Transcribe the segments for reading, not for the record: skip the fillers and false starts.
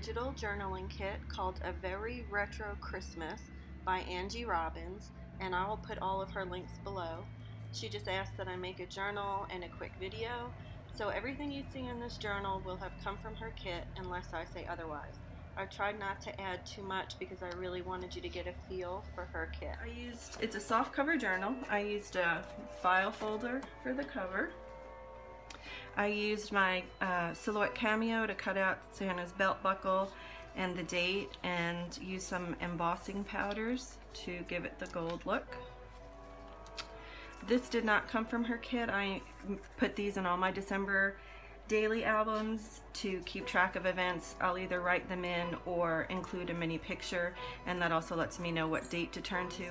digital journaling kit called A Very Retro Christmas by Angie Robbins, and I will put all of her links below. She just asked that I make a journal and a quick video, so everything you see in this journal will have come from her kit unless I say otherwise. I tried not to add too much because I really wanted you to get a feel for her kit. It's a soft cover journal. I used a file folder for the cover. I used my Silhouette Cameo to cut out Santa's belt buckle and the date, and used some embossing powders to give it the gold look. This did not come from her kit. I put these in all my December Daily albums to keep track of events. I'll either write them in or include a mini picture, and that also lets me know what date to turn to.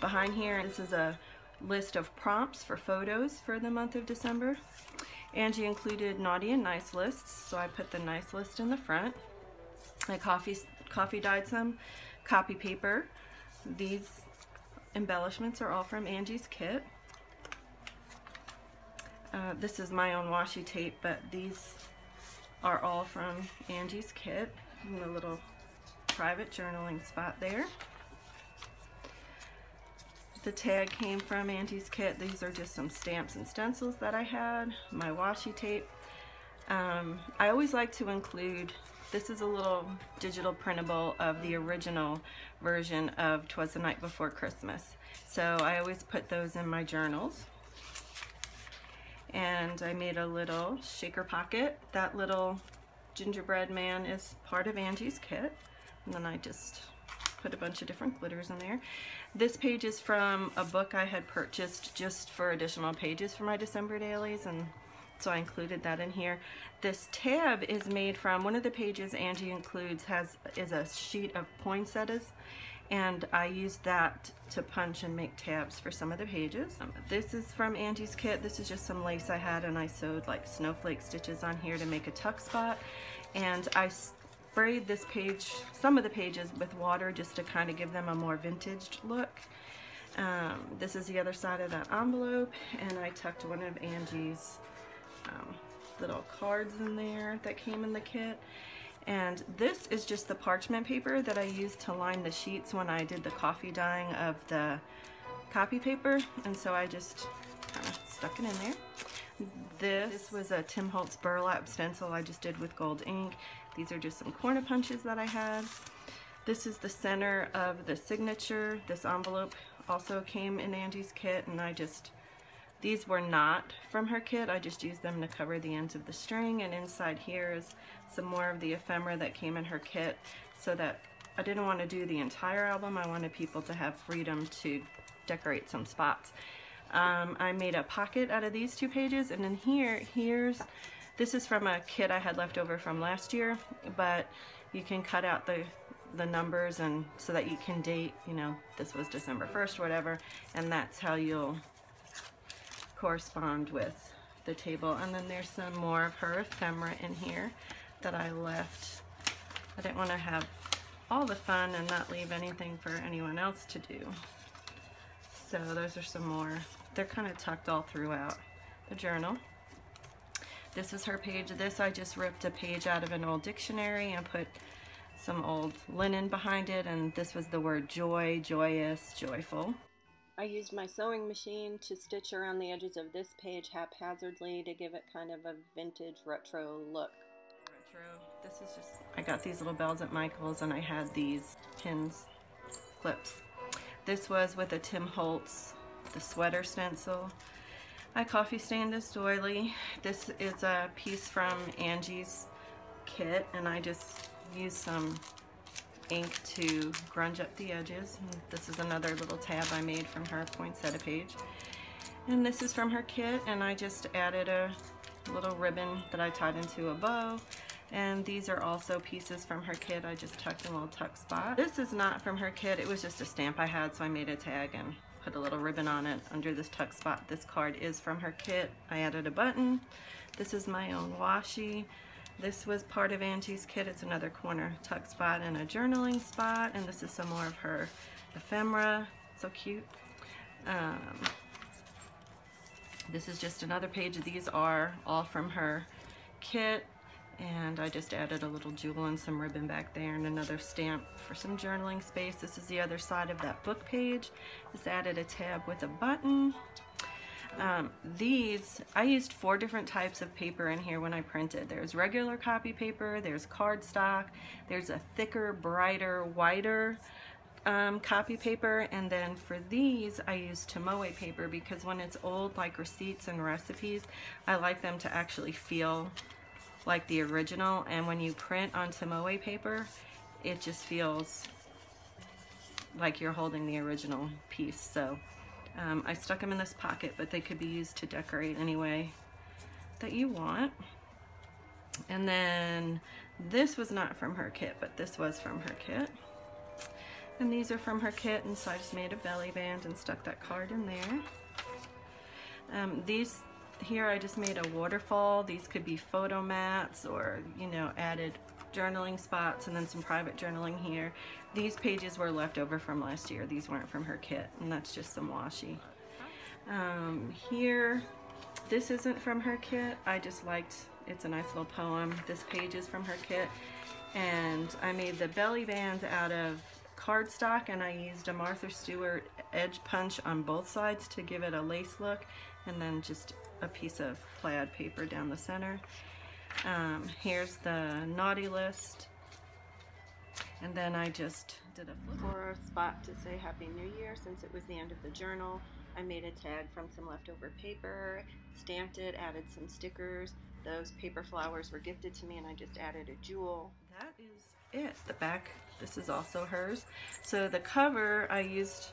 Behind here, this is a list of prompts for photos for the month of December. Angie included naughty and nice lists, so I put the nice list in the front. I coffee dyed some copy paper. These embellishments are all from Angie's kit. This is my own washi tape, but these are all from Angie's kit in the little private journaling spot there. The tag came from Angie's kit. These are just some stamps and stencils that I had, my washi tape. I always like to include, this is a little digital printable of the original version of Twas the Night Before Christmas. So I always put those in my journals. And I made a little shaker pocket. That little gingerbread man is part of Angie's kit. And then I just put a bunch of different glitters in there. This page is from a book I had purchased just for additional pages for my December dailies, and so I included that in here. This tab is made from, one of the pages Angie includes is a sheet of poinsettias, and I used that to punch and make tabs for some of the pages. This is from Angie's kit. This is just some lace I had, and I sewed like snowflake stitches on here to make a tuck spot. And I sprayed this page, some of the pages, with water just to kind of give them a more vintage look. This is the other side of that envelope, and I tucked one of Angie's little cards in there that came in the kit. And this is just the parchment paper that I used to line the sheets when I did the coffee dyeing of the copy paper, and so I just kind of stuck it in there. This was a Tim Holtz burlap stencil I just did with gold ink. These are just some corner punches that I had. This is the center of the signature. This envelope also came in Angie's kit, and I just, these were not from her kit. I just used them to cover the ends of the string, and inside here is some more of the ephemera that came in her kit, so that I didn't want to do the entire album. I wanted people to have freedom to decorate some spots. I made a pocket out of these two pages, and then this is from a kit I had left over from last year, but you can cut out the numbers, and so that you can date, you know, this was December 1st, whatever, and that's how you'll correspond with the table. And then there's some more of her ephemera in here that I left. I didn't want to have all the fun and not leave anything for anyone else to do. So those are some more. They're kind of tucked all throughout the journal. This is her page. This, I just ripped a page out of an old dictionary and put some old linen behind it, and this was the word joy, joyous, joyful. I used my sewing machine to stitch around the edges of this page haphazardly to give it kind of a vintage retro look. Retro. This is just, I got these little bells at Michael's, and I had these pins, clips. This was with a Tim Holtz, the sweater stencil. I coffee stained this doily. This is a piece from Angie's kit, and I just used some ink to grunge up the edges. And this is another little tab I made from her poinsettia page. And this is from her kit, and I just added a little ribbon that I tied into a bow. And these are also pieces from her kit. I just tucked in a little tuck spot. This is not from her kit. It was just a stamp I had, so I made a tag and put a little ribbon on it under this tuck spot. This card is from her kit. I added a button. This is my own washi. This was part of Angie's kit. It's another corner tuck spot and a journaling spot, and this is some more of her ephemera. So cute. This is just another page. These are all from her kit. And I just added a little jewel and some ribbon back there and another stamp for some journaling space. This is the other side of that book page. Just added a tab with a button. These, I used 4 different types of paper in here when I printed. There's regular copy paper, there's cardstock, there's a thicker, brighter, wider copy paper, and then for these I use tomoe paper because when it's old, like receipts and recipes, I like them to actually feel like the original, and when you print on tomoe paper, it just feels like you're holding the original piece. So I stuck them in this pocket, but they could be used to decorate any way that you want. And then this was not from her kit, but this was from her kit. And these are from her kit, and so I just made a belly band and stuck that card in there. These here, I just made a waterfall. These could be photo mats or, you know, added journaling spots, and then some private journaling here. These pages were left over from last year. These weren't from her kit, and that's just some washi. Here, this isn't from her kit. I just liked, it's a nice little poem. This page is from her kit, and I made the belly bands out of cardstock, and I used a Martha Stewart edge punch on both sides to give it a lace look, and then just a piece of plaid paper down the center. Here's the naughty list, and then I just did a floral spot to say Happy New Year. Since it was the end of the journal, I made a tag from some leftover paper, stamped it, added some stickers. Those paper flowers were gifted to me, and I just added a jewel. That is it. The back, this is also hers. So the cover, I used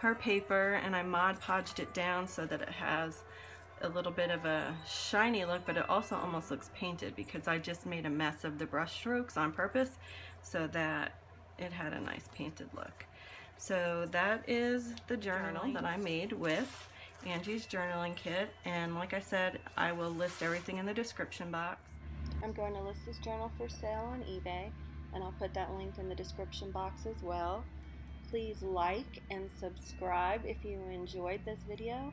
her paper and I Mod Podged it down so that it has a little bit of a shiny look, but it also almost looks painted because I just made a mess of the brush strokes on purpose so that it had a nice painted look. So that is the journal that I made with Angie's journaling kit, and like I said, I will list everything in the description box. I'm going to list this journal for sale on eBay, and I'll put that link in the description box as well. Please like and subscribe if you enjoyed this video,